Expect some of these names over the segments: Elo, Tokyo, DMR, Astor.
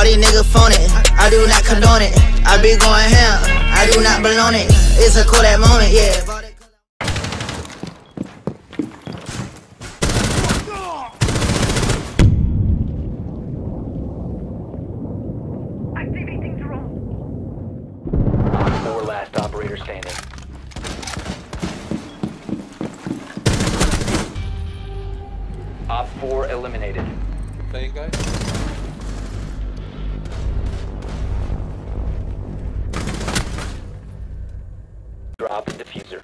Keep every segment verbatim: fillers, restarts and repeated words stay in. all these niggas phone it, I do not condone it. I be going ham, I do not belong it. It's a cool that moment, yeah. Four last operator standing. Op four eliminated. Playing guys? Drop the diffuser.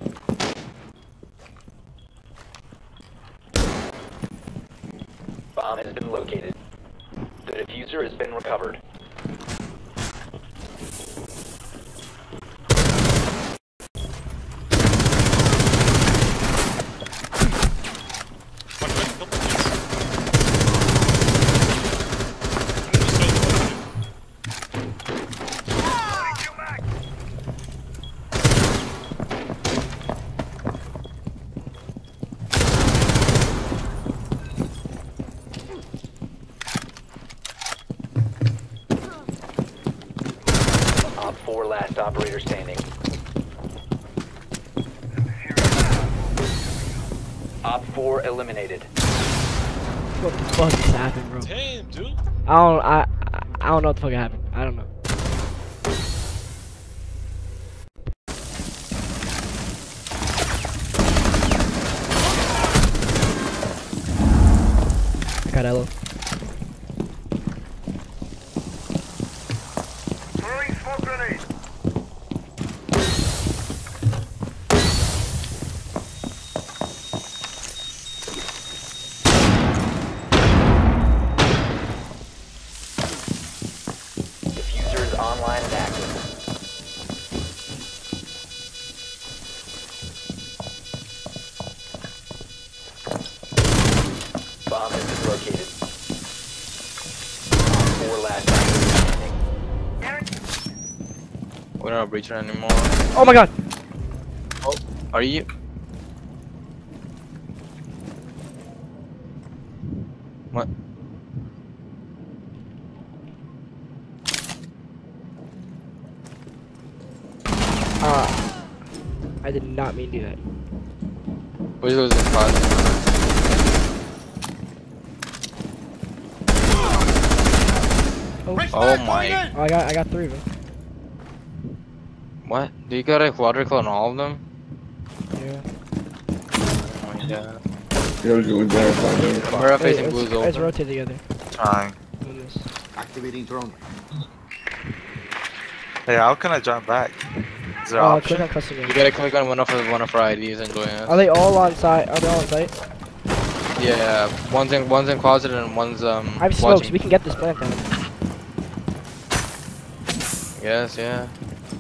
Bomb has been located. The diffuser has been recovered. Four last operator standing. Op four eliminated. What the fuck just happened, bro? Damn, dude. I don't. I. I don't know what the fuck happened. I don't know. I got Elo. Online and active. Bomb has been located. Four last standing. We're not breaching anymore. Oh my god! Oh, are you? What? Uh, I did not mean to do that. We're losing five. Oh, oh my! Oh, I got, I got three of them. What? Do you got a quadricle on all of them? Yeah. Oh my god. We're facing blues over. Let's rotate together. Trying. Activating drone. Hey, how can I jump back? Is there uh, click on custom game. You gotta click on one of one of our I Ds and join us. Are they all on site? Are they all on site? Yeah, yeah. One's in one's in closet and one's um. I have smokes. We can get this plant down. Yes, yeah.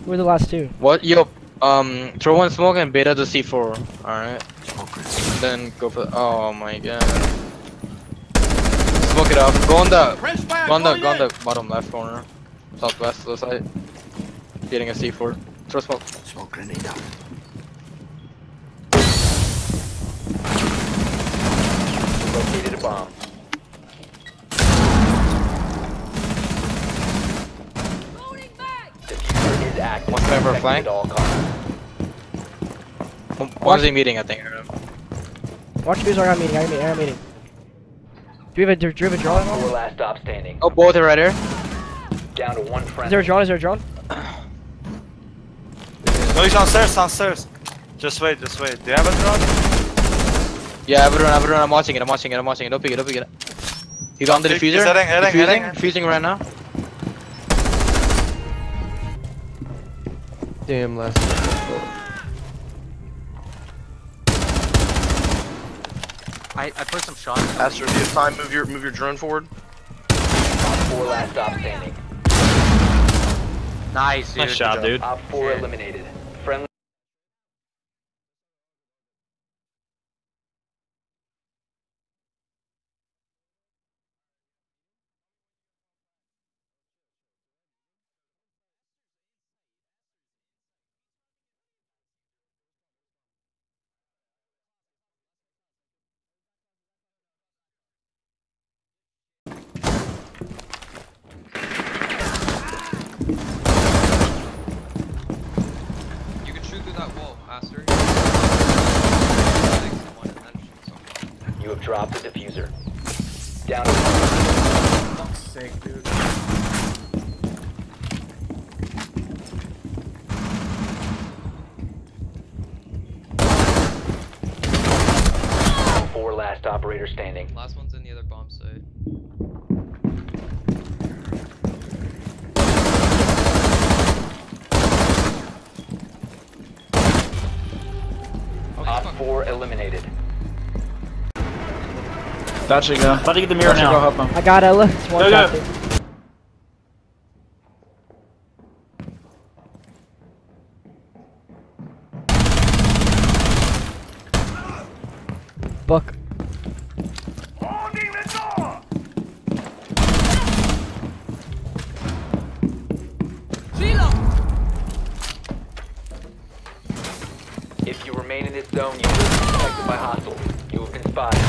We're the last two. What? Yo, um, throw one smoke and beta the C four. All right. And then go for. Oh my god. Smoke it up. Go on the. Go on the. Go on the bottom left corner. Southwest of the site. Getting a C four. Throw smoke. Smoke grenade down. Located a bomb. Loading back. Diffuser is active. One member flank. One's in meeting, I think. Watch who's our meeting. I'm meeting. I'm meeting. Do we have a, do we have a drone? Four last stop standing. Oh, both are right here. Down to one friend. Is there a drone? Is there a drone? No, he's downstairs, downstairs. Just wait, just wait. Do you have a drone? Yeah, I have a drone, I have a drone. I'm watching it, I'm watching it, I'm watching it. Don't pick it, don't pick it. He's on the diffuser. He's heading, heading, diffusing, heading. Diffusing right now. Damn, last. I, I put some shots. Astor, do you have time? Move your, move your drone forward. Four last stop standing. Nice, dude. Nice shot, dude. Op four eliminated. Friendly. You can shoot through that wall, Astor. You have dropped the diffuser. Down. For fuck's sake, dude. Four last operator standing. Last one's in the other bomb site. Eliminated. Dodging go. About to get the mirror now. Go help him. I got it. It's one shot. Buck. If you remain in this zone, you will be detected by hostiles. You have been spotted.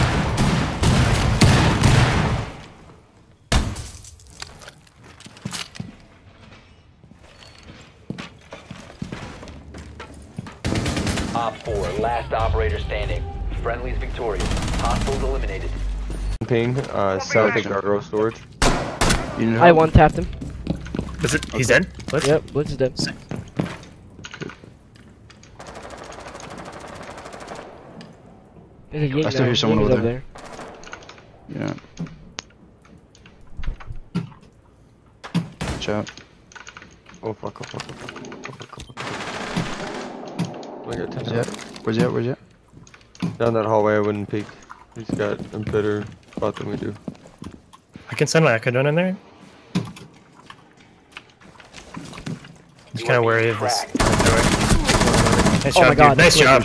Op four, last operator standing. Friendlies victorious. Hostiles eliminated. Ping, uh, south of Gargoyle storage. You know I one tapped him. Blizzard, okay. He's dead? Blitz? Yep, Blitz is dead. Sick. I still hear someone over there. there. Yeah. Watch out. Oh fuck, oh fuck, oh fuck, oh fuck, oh fuck. Where's he at? Where's he at? Where's he at? Down that hallway, I wouldn't peek. He's got a better spot than we do. I can send my Akadon in there. I'm just kinda wary of this. Nice oh job, my God, dude. Nice job.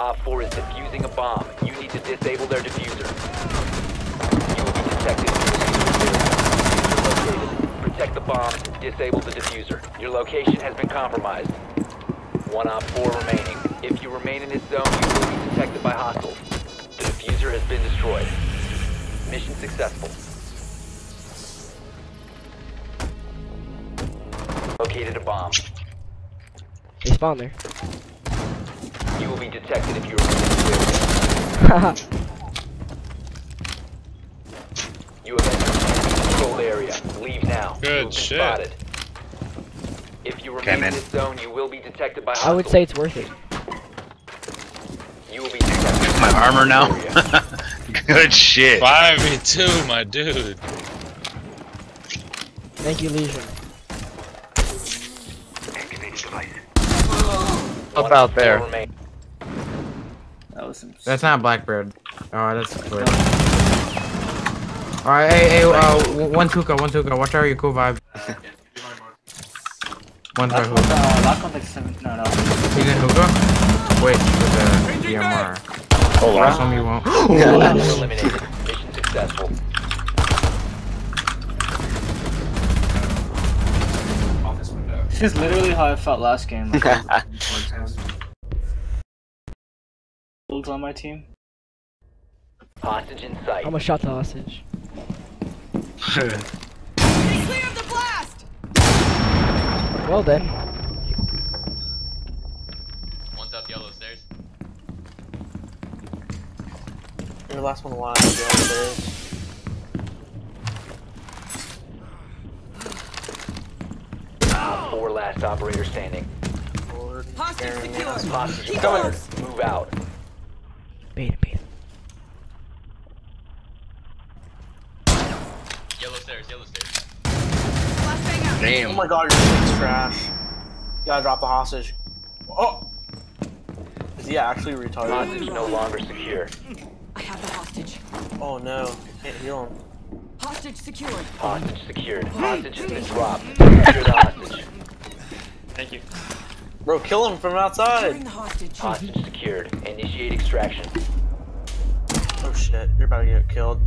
Op four is defusing a bomb. You need to disable their diffuser. You will be detected. Protect the bomb. Disable the diffuser. Your location has been compromised. One Op four remaining. If you remain in this zone, you will be detected by hostiles. The diffuser has been destroyed. Mission successful. Located a bomb. They spawned there. You will be detected if you are You have entered the controlled area. Leave now. Good shit. Spotted. If you remain in this zone, you will be detected by hostiles. I would say it's worth it. You will be detected. My armor now. Good shit. five v two, my dude. Thank you, Legion. Activated device. Up One out there. Remain. That was some that's not Blackbird. Oh, that's Blackbird. Alright, hey, hey, uh, one Tuka, one Tuka, watch out your cool vibe. One Tuka. Last contact seven, no, no. He's in Hookah? Wait, with the D M R. Oh, last one you won't. Oh, eliminated. Mission successful. Office window. This is literally how I felt last game. Like, builds on my team. Hostage in sight. I'm a shot the hostage. Clear of the blast. Well then. One's up yellow stairs. Your last one live yellow stairs. Oh. Four last operator standing. Hostage secure. Hostage secured. Move out. Beta, beta. Yellow stairs, yellow stairs. Damn. Oh my God, your thing's trash. You gotta drop the hostage. Oh! Is he actually retarded? Hostage no longer secure. I have the hostage. Oh no, I can't heal him. Hostage secured. Hostage secured. Hostage has been dropped. Secure the hostage. Thank you. Bro, kill him from outside! The hostage. Hostage secured. Initiate extraction. Oh shit, you're about to get killed.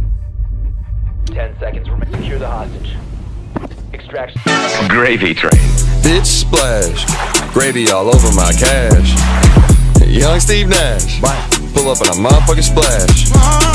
Ten seconds remain. Secure the hostage. Extraction. Gravy train. Bitch splash. Gravy all over my cash. Young Steve Nash. Bye. Full of up in a motherfucking splash.